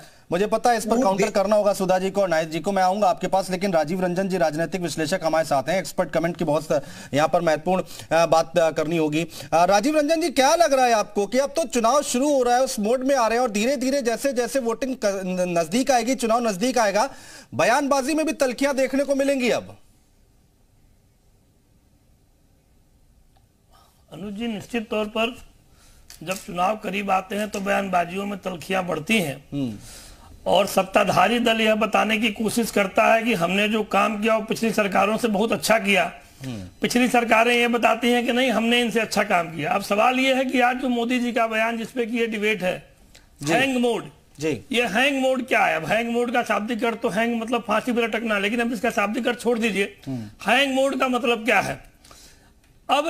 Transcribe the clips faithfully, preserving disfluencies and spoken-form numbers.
है। मुझे पता है इस पर काउंटर करना होगा सुधा जी को और नायक जी को, मैं आऊंगा आपके पास। लेकिन राजीव रंजन जी राजनीतिक विश्लेषक हमारे साथ हैं, एक्सपर्ट कमेंट की बहुत यहाँ पर महत्वपूर्ण बात करनी होगी। राजीव रंजन जी, क्या लग रहा है आपको कि अब तो चुनाव शुरू हो रहा है, उस मोड में आ रहे हैं और धीरे धीरे जैसे जैसे वोटिंग नजदीक आएगी, चुनाव नजदीक आएगा, बयानबाजी में भी तल्खियां देखने को मिलेंगी अब? अनुज जी, निश्चित तौर पर जब चुनाव करीब आते हैं तो बयानबाजियों में तल्खियां बढ़ती हैं और सत्ताधारी दल यह बताने की कोशिश करता है कि हमने जो काम किया वो पिछली सरकारों से बहुत अच्छा किया। पिछली सरकारें ये बताती हैं कि नहीं, हमने इनसे अच्छा काम किया। अब सवाल ये है कि आज जो मोदी जी का बयान जिसपे की ये डिबेट है, हैंग मोड, ये हैंग मोड क्या है? अब हैंग मोड का शाब्दिक अर्थ तो हैंग मतलब फांसी पर लटकना, लेकिन अब इसका शाब्दिक अर्थ छोड़ दीजिए, हैंग मोड का मतलब क्या है? अब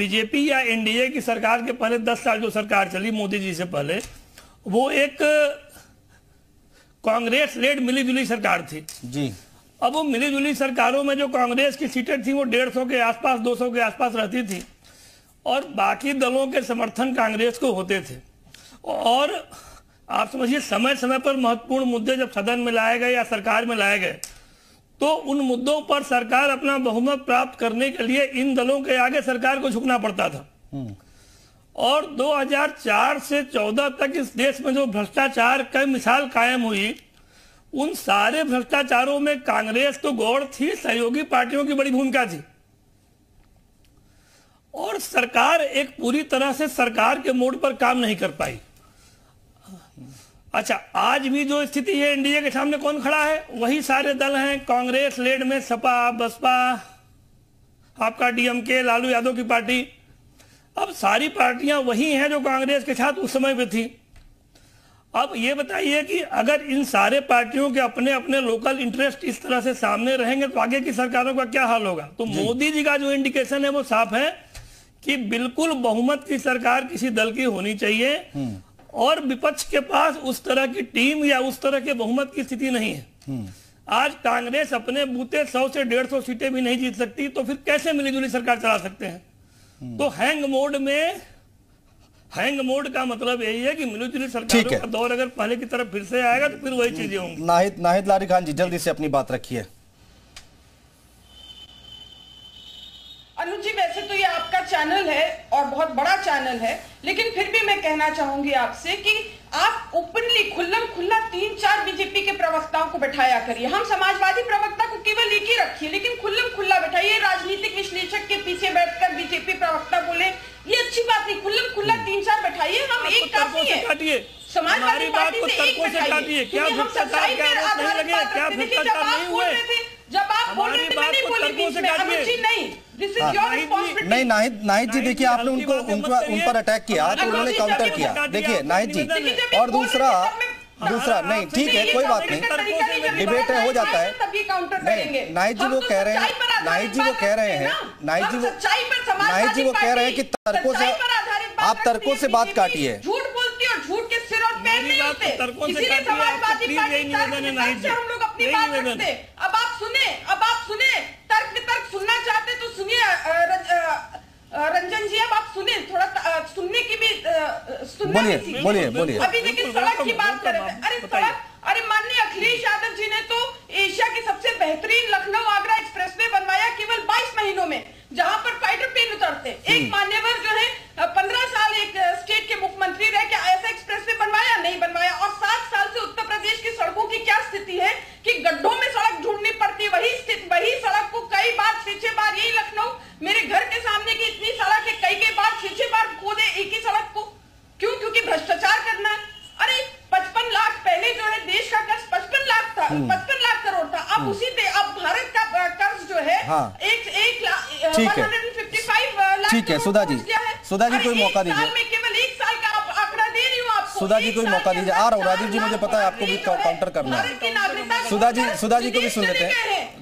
बीजेपी या एनडीए की सरकार के पहले दस साल जो सरकार चली मोदी जी से पहले, वो एक कांग्रेस लेड मिलीजुली सरकार थी जी। अब वो मिलीजुली सरकारों में जो कांग्रेस की सीटें थी वो डेढ़ सौ के आसपास, दो सौ के आसपास रहती थी और बाकी दलों के समर्थन कांग्रेस को होते थे। और आप समझिए, समय समय पर महत्वपूर्ण मुद्दे जब सदन में लाए गए या सरकार में लाए गए तो उन मुद्दों पर सरकार अपना बहुमत प्राप्त करने के लिए इन दलों के आगे सरकार को झुकना पड़ता था। और दो हज़ार चार से चौदह तक इस देश में जो भ्रष्टाचार की मिसाल कायम हुई, उन सारे भ्रष्टाचारों में कांग्रेस तो गौड़ थी, सहयोगी पार्टियों की बड़ी भूमिका थी और सरकार एक पूरी तरह से सरकार के मोड पर काम नहीं कर पाई। अच्छा, आज भी जो स्थिति है एनडीए के सामने कौन खड़ा है? वही सारे दल हैं कांग्रेस लेड में, सपा, बसपा, आपका डीएमके, लालू यादव की पार्टी। अब सारी पार्टियां वही हैं जो कांग्रेस के साथ उस समय पे थी। अब ये बताइए कि अगर इन सारे पार्टियों के अपने अपने लोकल इंटरेस्ट इस तरह से सामने रहेंगे तो आगे की सरकारों का क्या हाल होगा? तो मोदी जी का जो इंडिकेशन है वो साफ है कि बिल्कुल बहुमत की सरकार किसी दल की होनी चाहिए और विपक्ष के पास उस तरह की टीम या उस तरह के बहुमत की स्थिति नहीं है। आज कांग्रेस अपने बूते सौ से डेढ़ सौ सीटें भी नहीं जीत सकती तो फिर कैसे मिलीजुली सरकार चला सकते हैं? तो हैंग मोड में, हैंग मोड का मतलब यही है कि मिलीजुली सरकारों का दौर अगर पहले की तरफ फिर से आएगा तो फिर वही चीजें होंगी। नाहिद नाहिद लारी खान जी, जल्दी से अपनी बात रखिए। अनुज जी, वैसे तो ये आपका चैनल है और बहुत बड़ा चैनल है, लेकिन फिर भी मैं कहना चाहूंगी आपसे कि आप ओपनली, खुल्लम खुल्ला तीन चार बीजेपी के प्रवक्ताओं को बैठाया करिए। हम समाजवादी प्रवक्ता को केवल एक ही रखिए, लेकिन खुल्लम खुल्ला बैठाइए। राजनीतिक विश्लेषक के पीछे बैठकर बीजेपी प्रवक्ता बोले ये अच्छी बात नहीं, खुल्लम खुल्ला तीन चार बैठाइए। हम एक काफी है, समाजवादी पार्टी से एक बैठाइए क्योंकि हम सच्चाई पर आधारित बात रखते थे। जब आप बोल रहे थे, जब आप बोल रहे थे, मैंने बोली बीच में, अनुज जी नहीं। नहीं, नाहिद नाहिद जी देखिए, आपने उनको उनका उन पर अटैक किया तो उन्होंने काउंटर किया। देखिए नाहिद जी, और दूसरा दूसरा नहीं, ठीक है, कोई बात नहीं, डिबेट हो जाता है। नहीं, नाहिद जी वो कह रहे हैं, नाहिद जी वो कह रहे हैं नाहिद जी वो नाहिद जी वो कह रहे हैं कि तर्कों से आप तर्कों से बात काटिए। झूठ बोलती और झूठ के सिर और पैर नहीं होते, इसीलिए समाजवादी पार्टी तर्क से हम लोग अपनी बात रखते हैं। अब आप सुने, अब आप सुने तर्क वितर्क सुनना चाहते तो सुनिए रंजन जी, अब आप सुने, थोड़ा सुनने की भी सुनना भी बोलिए बोलिए अभी। लेकिन सड़क की बात करें, अरे सड़क, अरे माननीय अखिलेश यादव जी ने तो एशिया के सबसे बेहतरीन लखनऊ आगरा एक्सप्रेसवे बनवाया केवल बाईस महीनों में, जहां पर फाइटर प्लेन उतरते। एक मान्यवर जो है पंद्रह साल एक स्टेट के मुख्यमंत्री रह के ऐसा एक्सप्रेसवे बनवाया नहीं बनवाया। और सात साल से उत्तर प्रदेश की सड़कों की क्या स्थिति है कि गड्ढों में सड़क ढूंढनी पड़ती है। वही स्थिति, वही सड़क को कई बार छह बार, यही लखनऊ मेरे घर के सामने की इतनी सड़क है, कई कई बार छह बार खोदे एक ही सड़क को। क्यों? क्योंकि भ्रष्टाचार करना। अरे पचपन लाख पहले जो है देश का कर्ज पचपन लाख था, पचपन लाख करोड़ था। अब उसी पे अब भारत का कर्ज जो है एक एक लाख फिफ्टी फाइव लाख। ठीक है सुधा जी, सुधा जी कोई मौका दीजिए, केवल एक साल का आंकड़ा दे रही हूँ आपको। सुधा जी कोई मौका दीजिए, आ रहा हूँ राजीव जी, मुझे पता है आपको भी काउंटर करना है। सुधा जी, सुधा जी को भी सुन लेते हैं।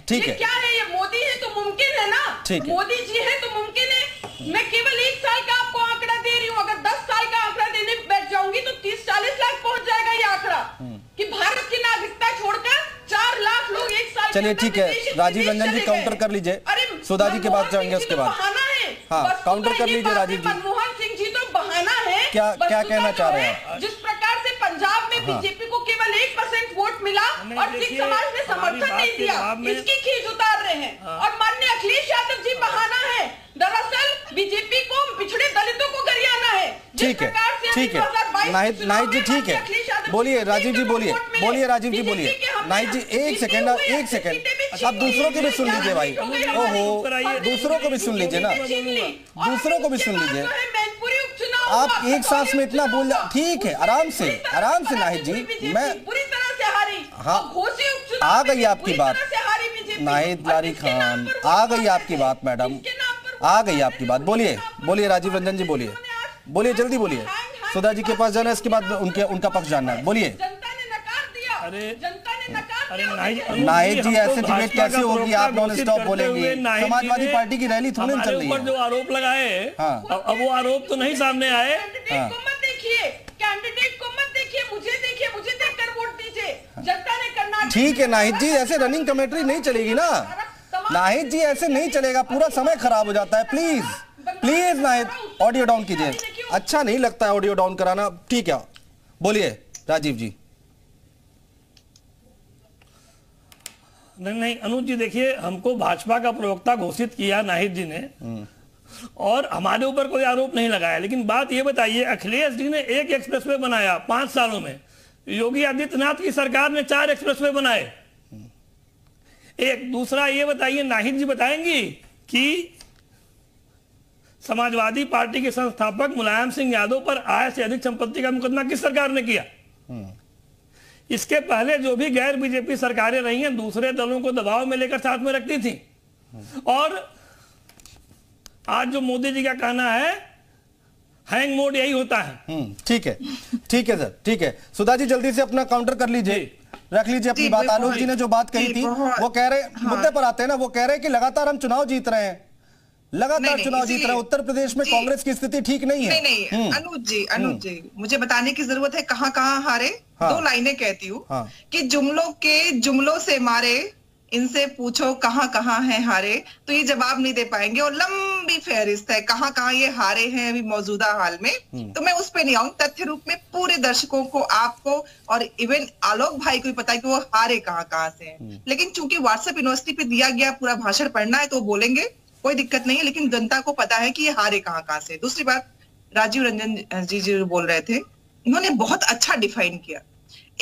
ठीक है, ठीक है, मोदी जी है तो मुमकिन है। मैं केवल एक साल का आपको आंकड़ा दे रही हूँ, अगर दस साल का आंकड़ा देने बैठ जाऊंगी तो तीस चालीस लाख पहुंच जाएगा ये आंकड़ा कि भारत की नागरिकता छोड़कर चार लाख लोग एक साल। चलिए ठीक है, राजीव रंजन जी काउंटर कर लीजिए, सुधा जी के बाद जाएंगे उसके बाद। हाँ, काउंटर कर लीजिए राजीव जी। मनमोहन सिंह जी तो बहाना है, क्या क्या कहना चाह रहे हैं? जिस प्रकार से पंजाब में बीजेपी को केवल एक परसेंट वोट मिला और सिख समाज ने समर्थन नहीं दिया, इसकी खीज उतार रहे हैं। और माननीय अखिलेश यादव जी बहाना है, दरअसल बीजेपी को पिछड़े दलितों को गरियाना है। ठीक है, ठीक है नाहिद, नाहिद जी ठीक है, बोलिए राजीव जी, बोलिए बोलिए राजीव जी, बोलिए नाहिद जी। एक सेकेंड, एक सेकेंड, आप दूसरों को भी सुन लीजिए भाई। ओहो, दूसरों को भी सुन लीजिए ना, दूसरों को भी सुन लीजिए। आप एक सांस में इतना बोल, ठीक है आराम से, आराम से नाहिद जी। मैं पूरी तरह से हारी, हाँ आ गई आपकी बात नाहिद लारी खान, आ गई आपकी बात मैडम, आ गई आपकी बात। बोलिए बोलिए राजीव रंजन जी, बोलिए बोलिए जल्दी बोलिए। सुधा जी के पास जाना है, इसके बाद उनके उनका पक्ष जानना है, बोलिए। नाहिद जी ऐसे डिबेट कैसे होगी, आप नॉन स्टॉप बोलेंगे, समाजवादी पार्टी की रैली थोड़ी चल रही है। जो आरोप लगाए, हाँ अब वो आरोप तो नहीं सामने आए। कैंडिडेट को मत देखिए, कैंडिडेट को मत देखिए, मुझे देखिए, मुझे देखकर वोट दीजिए, जनता ने करना। ठीक है नाहिद जी, ऐसे रनिंग कमेंट्री नहीं चलेगी ना नाहिद जी, ऐसे नहीं चलेगा, पूरा समय खराब हो जाता है। Please please Nahid, audio down कीजिए, अच्छा नहीं लगता है ऑडियो डाउन कराना। ठीक है बोलिए राजीव जी। नहीं नहीं अनुज जी, देखिए हमको भाजपा का प्रवक्ता घोषित किया नाहिद जी ने और हमारे ऊपर कोई आरोप नहीं लगाया। लेकिन बात ये बताइए, अखिलेश जी ने एक एक्सप्रेसवे बनाया पांच सालों में, योगी आदित्यनाथ की सरकार ने चार एक्सप्रेसवे बनाए। एक दूसरा ये बताइए, नाहिद जी बताएंगी कि समाजवादी पार्टी के संस्थापक मुलायम सिंह यादव पर आय से अधिक संपत्ति का मुकदमा किस सरकार ने किया? इसके पहले जो भी गैर बीजेपी सरकारें रही हैं, दूसरे दलों को दबाव में लेकर साथ में रखती थी। और आज जो मोदी जी का कहना है, हैंग मोड यही होता है। ठीक है, ठीक है सर, ठीक है। सुधा जी जल्दी से अपना काउंटर कर लीजिए, रख लीजिए अपनी बात। आलोक जी ने जो बात कही थी, वो कह रहे, हाँ। मुद्दे पर आते हैं ना, वो कह रहे हैं कि लगातार हम चुनाव जीत रहे हैं, लगातार चुनाव जीत रहे हैं, उत्तर प्रदेश में कांग्रेस की स्थिति ठीक नहीं है। नहीं नहीं अनुज जी, अनुज जी मुझे बताने की जरूरत है कहाँ कहाँ हारे? हाँ। दो लाइनें कहती हूँ, हाँ। कि जुमलों के जुमलों से मारे, इनसे पूछो कहाँ कहाँ हैं हारे, तो ये जवाब नहीं दे पाएंगे। और लंबी फहरिस्त है कहाँ कहाँ ये हारे हैं अभी मौजूदा हाल में, तो मैं उस पे नहीं आऊँ। तथ्य रूप में पूरे दर्शकों को, आपको और इवन आलोक भाई को भी पता है कि वो हारे कहाँ कहाँ से हैं। लेकिन चूंकि व्हाट्सएप यूनिवर्सिटी पे दिया गया पूरा भाषण पढ़ना है तो बोलेंगे, कोई दिक्कत नहीं है, लेकिन जनता को पता है कि ये हारे कहाँ कहाँ से। दूसरी बात, राजीव रंजन जी जी बोल रहे थे, इन्होंने बहुत अच्छा डिफाइन किया।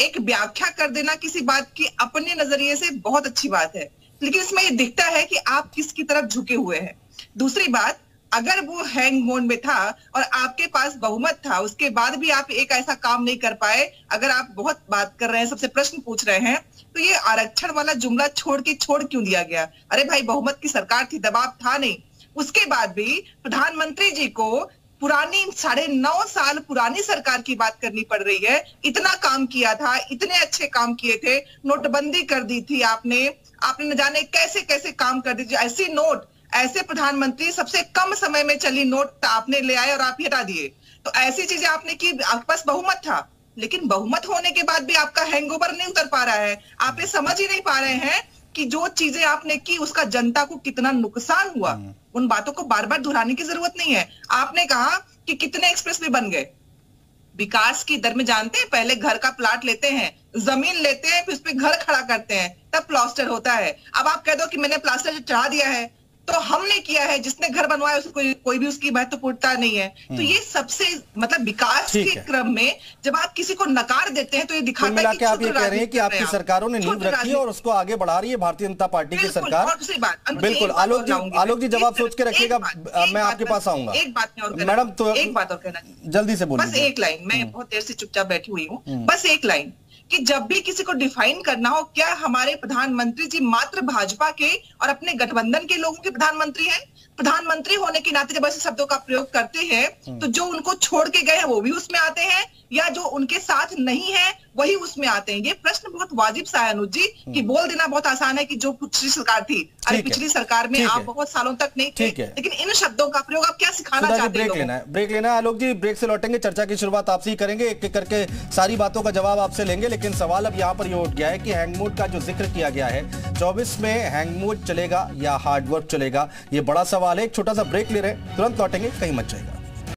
एक व्याख्या कर देना किसी बात की अपने नजरिए से बहुत अच्छी बात है, लेकिन इसमें ये दिखता है कि आप किसकी तरफ झुके हुए हैं। दूसरी बात, अगर वो हैंग मोड में था और आपके पास बहुमत था, उसके बाद भी आप एक ऐसा काम नहीं कर पाए। अगर आप बहुत बात कर रहे हैं, सबसे प्रश्न पूछ रहे हैं, तो ये आरक्षण वाला जुमला छोड़ के छोड़ क्यों दिया गया? अरे भाई, बहुमत की सरकार थी, दबाव था नहीं। उसके बाद भी प्रधानमंत्री जी को पुरानी साढ़े नौ साल पुरानी सरकार की बात करनी पड़ रही है। इतना काम किया था, इतने अच्छे काम किए थे, नोटबंदी कर दी थी आपने, आपने न जाने कैसे कैसे काम कर दी। ऐसी नोट, ऐसे प्रधानमंत्री, सबसे कम समय में चली नोट आपने ले आए और आप हटा दिए। तो ऐसी चीजें आपने की, आपके पास बहुमत था, लेकिन बहुमत होने के बाद भी आपका हैंगओवर नहीं उतर पा रहा है। आप ये समझ ही नहीं पा रहे हैं कि जो चीजें आपने की उसका जनता को कितना नुकसान हुआ। उन बातों को बार बार दोहराने की जरूरत नहीं है। आपने कहा कि कितने एक्सप्रेसवे बन गए, विकास की दर में जानते हैं, पहले घर का प्लाट लेते हैं, जमीन लेते हैं, फिर उस पर घर खड़ा करते हैं, तब प्लास्टर होता है। अब आप कह दो कि मैंने प्लास्टर चढ़ा दिया है, तो हमने किया है, जिसने घर बनवाया उसको कोई भी उसकी महत्वपूर्णता नहीं है। तो ये सबसे मतलब विकास के क्रम में जब आप किसी को नकार देते हैं तो ये दिखाता है कि आप ये कह रहे हैं कि आपकी सरकारों ने नींव रखी है और उसको आगे बढ़ा रही है भारतीय जनता पार्टी की सरकार। बिल्कुल आलोक जी, आलोक जी जवाब सोच के रखिएगा, मैं आपके पास आऊंगा। एक बात में मैडम, तो एक बात और कहना, जल्दी से बोलिए, बस एक लाइन। मैं बहुत देर से चुपचाप बैठी हुई हूँ, बस एक लाइन कि जब भी किसी को डिफाइन करना हो, क्या हमारे प्रधानमंत्री जी मात्र भाजपा के और अपने गठबंधन के लोगों के प्रधानमंत्री हैं? प्रधानमंत्री होने के नाते जब ऐसे शब्दों का प्रयोग करते हैं तो जो उनको छोड़ के गए हैं वो भी उसमें आते हैं, या जो उनके साथ नहीं है वही उसमें आते हैं? ये प्रश्न बहुत वाजिब सा है अनुज जी, कि बोल देना बहुत आसान है कि जो पिछली सरकार थी, अरे पिछली सरकार में आप बहुत सालों तक नहीं थे, लेकिन इन शब्दों का प्रयोग आप क्या सिखाना चाहते हैं? ब्रेक लेना है, ब्रेक लेना है आलोक जी, ब्रेक से लौटेंगे, चर्चा की शुरुआत आपसे ही करेंगे, एक एक करके सारी बातों का जवाब आपसे लेंगे। लेकिन सवाल अब यहाँ पर ये उठ गया है कि हैंगमोड का जो जिक्र किया गया है, चौबीस में हैंगमोड चलेगा या हार्डवर्क चलेगा, ये बड़ा सवाल है। एक छोटा सा ब्रेक ले रहे हैं, तुरंत लौटेंगे, कहीं मत जाइएगा।